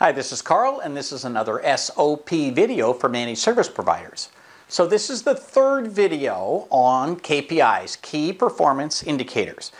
Hi, this is Karl, and this is another SOP video for managed service providers. So this is the third video on KPIs, Key Performance Indicators.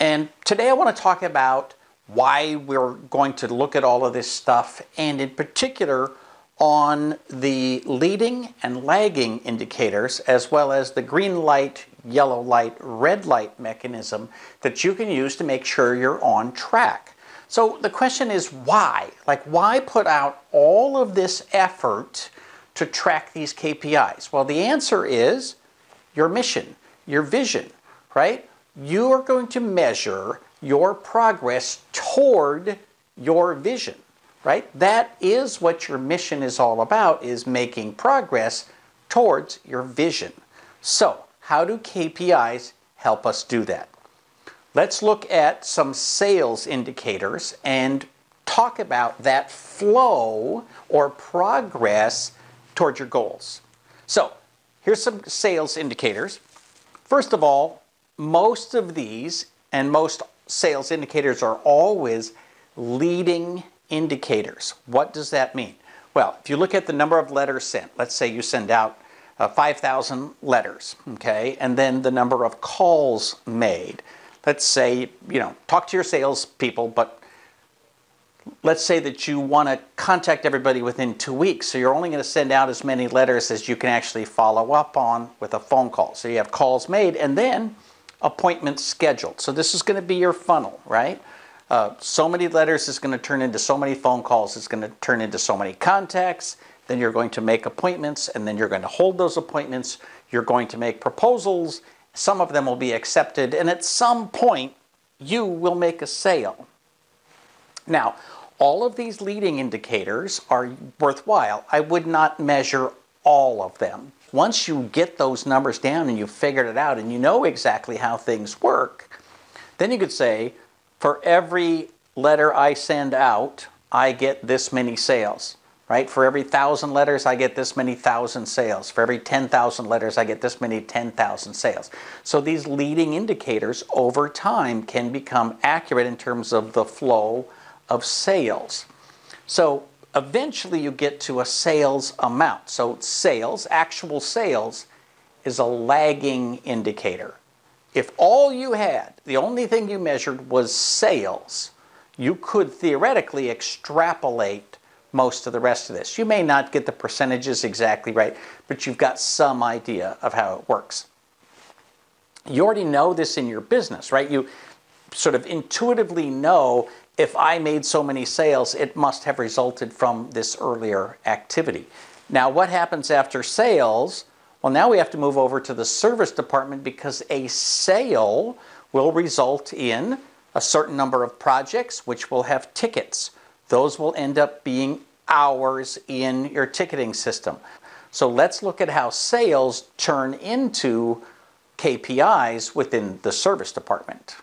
And today I want to talk about why we're going to look at all of this stuff, and in particular on the leading and lagging indicators, as well as the green light, yellow light, red light mechanism that you can use to make sure you're on track. So the question is why? Like, why put out all of this effort to track these KPIs? Well, the answer is your mission, your vision, right? You are going to measure your progress toward your vision, right? That is what your mission is all about, is making progress towards your vision. So how do KPIs help us do that? Let's look at some sales indicators and talk about that flow or progress toward your goals. So here's some sales indicators. First of all, most of these and most sales indicators are always leading indicators. What does that mean? Well, if you look at the number of letters sent, let's say you send out 5,000 letters, okay, and then the number of calls made. Let's say, you know, talk to your salespeople, but let's say that you want to contact everybody within 2 weeks. So you're only going to send out as many letters as you can actually follow up on with a phone call. So you have calls made and then appointments scheduled. So this is going to be your funnel, right? So many letters is going to turn into so many phone calls. It's going to turn into so many contacts. Then you're going to make appointments, and then you're going to hold those appointments. You're going to make proposals. Some of them will be accepted, and at some point you will make a sale. Now, all of these leading indicators are worthwhile. I would not measure all of them. Once you get those numbers down and you've figured it out and you know exactly how things work, then you could say, for every letter I send out, I get this many sales. Right? For every 1,000 letters, I get this many 1,000 sales. For every 10,000 letters, I get this many 10,000 sales. So these leading indicators over time can become accurate in terms of the flow of sales. So eventually you get to a sales amount. So sales, actual sales, is a lagging indicator. If all you had, the only thing you measured was sales, you could theoretically extrapolate most of the rest of this. You may not get the percentages exactly right, but you've got some idea of how it works. You already know this in your business, right? You sort of intuitively know, if I made so many sales, it must have resulted from this earlier activity. Now, what happens after sales? Well, now we have to move over to the service department, because a sale will result in a certain number of projects which will have tickets. Those will end up being hours in your ticketing system. So let's look at how sales turn into KPIs within the service department.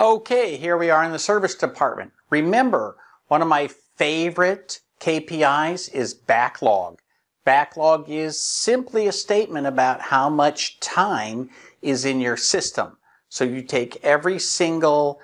Okay, here we are in the service department. Remember, one of my favorite KPIs is backlog. Backlog is simply a statement about how much time is in your system. So you take every single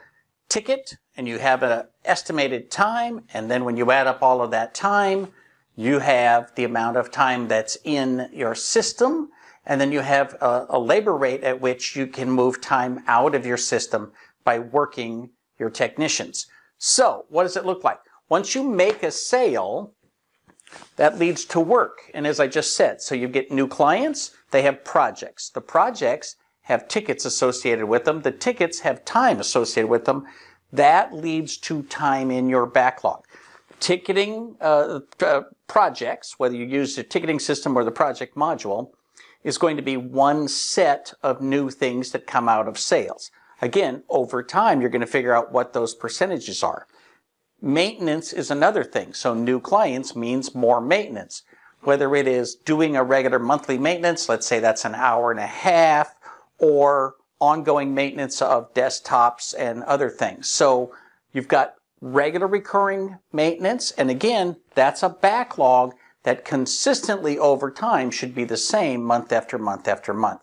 ticket, and you have an estimated time, and then when you add up all of that time, you have the amount of time that's in your system, and then you have a labor rate at which you can move time out of your system by working your technicians. So what does it look like? Once you make a sale, that leads to work, and as I just said, so you get new clients, they have projects. The projects have tickets associated with them. The tickets have time associated with them. That leads to time in your backlog. Ticketing projects, whether you use the ticketing system or the project module, is going to be one set of new things that come out of sales. Again, over time, you're going to figure out what those percentages are. Maintenance is another thing. So new clients means more maintenance. Whether it is doing a regular monthly maintenance, let's say that's an hour and a half, or ongoing maintenance of desktops and other things. So you've got regular recurring maintenance, and again, that's a backlog that consistently over time should be the same month after month after month.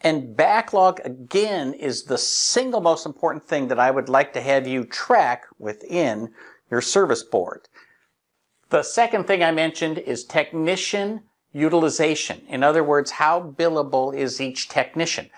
And backlog, again, is the single most important thing that I would like to have you track within your service board. The second thing I mentioned is technician utilization. In other words, how billable is each technician?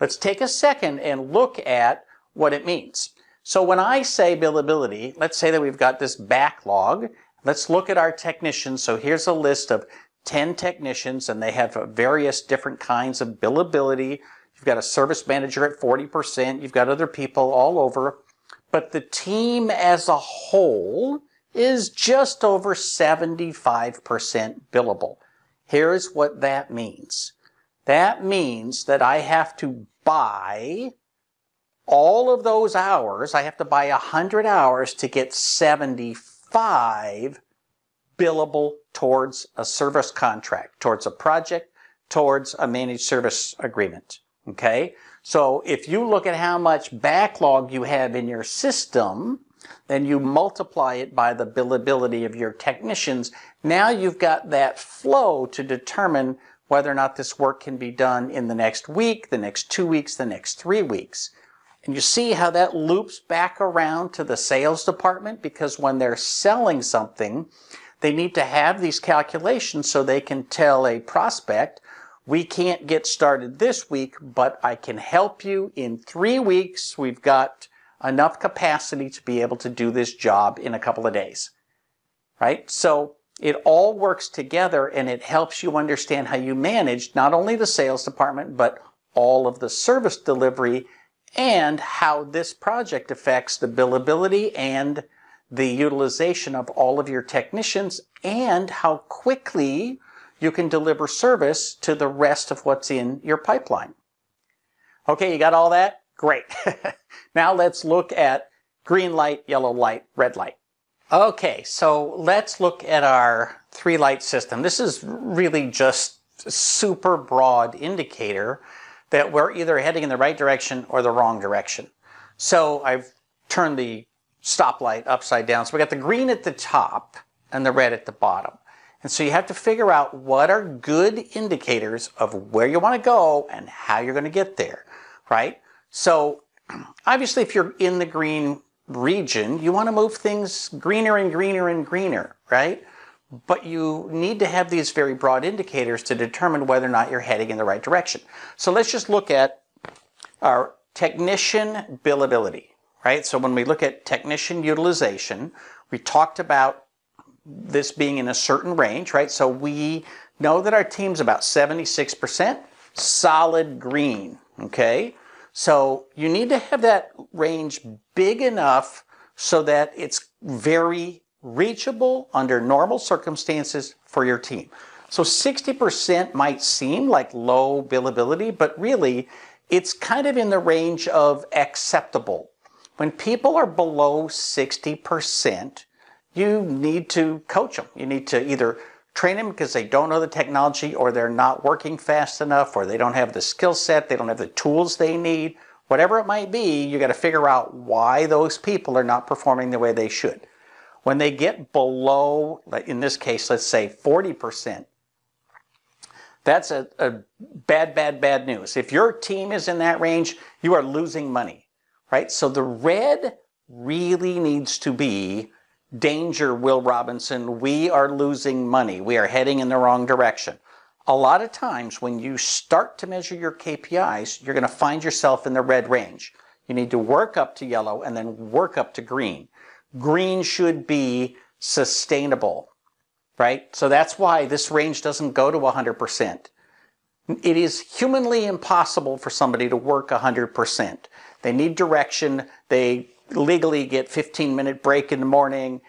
Let's take a second and look at what it means. So when I say billability, let's say that we've got this backlog. Let's look at our technicians. So here's a list of 10 technicians, and they have various different kinds of billability. You've got a service manager at 40%. You've got other people all over. But the team as a whole is just over 75% billable. Here's what that means. That means that I have to buy all of those hours. I have to buy 100 hours to get 75 billable towards a service contract, towards a project, towards a managed service agreement. Okay? So if you look at how much backlog you have in your system, then you multiply it by the billability of your technicians. Now you've got that flow to determine whether or not this work can be done in the next week, the next 2 weeks, the next 3 weeks. And you see how that loops back around to the sales department, because when they're selling something, they need to have these calculations so they can tell a prospect, we can't get started this week, but I can help you in 3 weeks. We've got enough capacity to be able to do this job in a couple of days, right? So it all works together, and it helps you understand how you manage not only the sales department, but all of the service delivery, and how this project affects the billability and the utilization of all of your technicians, and how quickly you can deliver service to the rest of what's in your pipeline. Okay, you got all that? Great. Now let's look at green light, yellow light, red light. Okay, so let's look at our three light system. This is really just a super broad indicator that we're either heading in the right direction or the wrong direction. So I've turned the stoplight upside down. So we got the green at the top and the red at the bottom. And so you have to figure out what are good indicators of where you want to go and how you're going to get there, right? So obviously, if you're in the green region, you want to move things greener and greener and greener, right? But you need to have these very broad indicators to determine whether or not you're heading in the right direction. So let's just look at our technician billability, right? So when we look at technician utilization, we talked about this being in a certain range, right? So we know that our team's about 76%, solid green, okay? So you need to have that range big enough so that it's very reachable under normal circumstances for your team. So 60% might seem like low billability, but really it's kind of in the range of acceptable. When people are below 60%, you need to coach them. You need to either train them because they don't know the technology, or they're not working fast enough, or they don't have the skill set, they don't have the tools they need. Whatever it might be, you got to figure out why those people are not performing the way they should. When they get below, in this case, let's say 40%, that's a bad news. If your team is in that range, you are losing money, right? So the red really needs to be danger, Will Robinson, we are losing money. We are heading in the wrong direction. A lot of times when you start to measure your KPIs, you're going to find yourself in the red range. You need to work up to yellow and then work up to green. Green should be sustainable, right? So that's why this range doesn't go to 100%. It is humanly impossible for somebody to work 100%. They need direction. They legally get 15-minute break in the morning.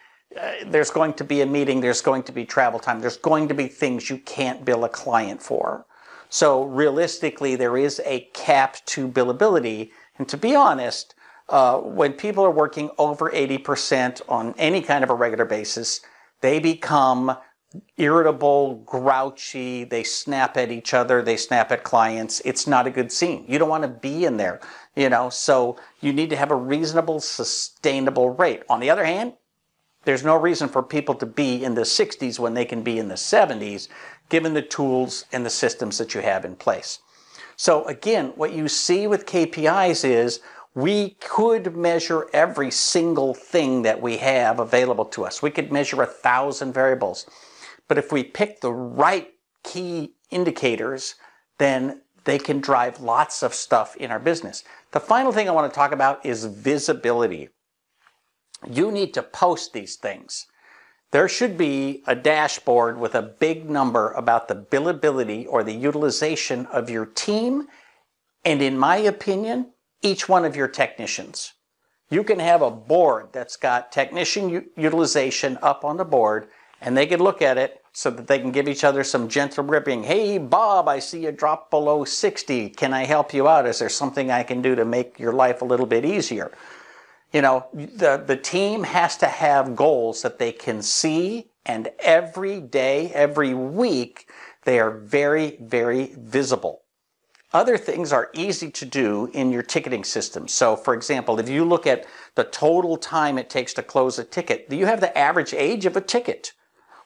There's going to be a meeting. There's going to be travel time. There's going to be things you can't bill a client for. So realistically, there is a cap to billability. And to be honest, when people are working over 80% on any kind of a regular basis, they become irritable, grouchy, they snap at each other, they snap at clients. It's not a good scene. You don't want to be in there, you know, so you need to have a reasonable, sustainable rate. On the other hand, there's no reason for people to be in the 60s when they can be in the 70s, given the tools and the systems that you have in place. So again, what you see with KPIs is we could measure every single thing that we have available to us. We could measure 1,000 variables. But if we pick the right key indicators, then they can drive lots of stuff in our business. The final thing I want to talk about is visibility. You need to post these things. There should be a dashboard with a big number about the billability or the utilization of your team, and in my opinion, each one of your technicians. You can have a board that's got technician utilization up on the board, and they can look at it so that they can give each other some gentle ribbing. Hey, Bob, I see you dropped below 60. Can I help you out? Is there something I can do to make your life a little bit easier? You know, the team has to have goals that they can see, and every day, every week, they are very, very visible. Other things are easy to do in your ticketing system. So, for example, if you look at the total time it takes to close a ticket, you have the average age of a ticket.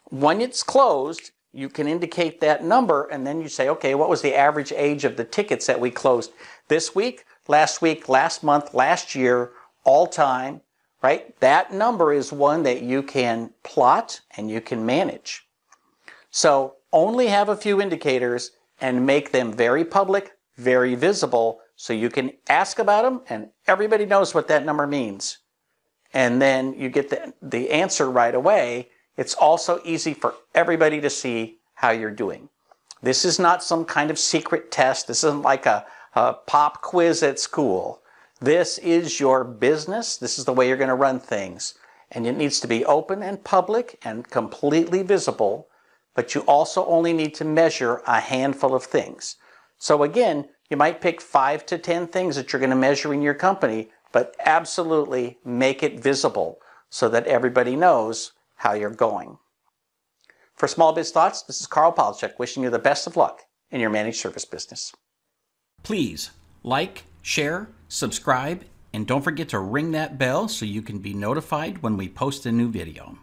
When it's closed, you can indicate that number, and then you say, okay, what was the average age of the tickets that we closed this week, last month, last year, all time, right? That number is one that you can plot and you can manage. So only have a few indicators and make them very public, very visible, so you can ask about them and everybody knows what that number means. And then you get the answer right away. It's also easy for everybody to see how you're doing. This is not some kind of secret test. This isn't like a pop quiz at school. This is your business. This is the way you're going to run things. And it needs to be open and public and completely visible. But you also only need to measure a handful of things. So again, you might pick 5 to 10 things that you're going to measure in your company, but absolutely make it visible so that everybody knows how you're going. For Small Biz Thoughts, this is Karl Palachuk wishing you the best of luck in your managed service business. Please like, share, subscribe, and don't forget to ring that bell so you can be notified when we post a new video.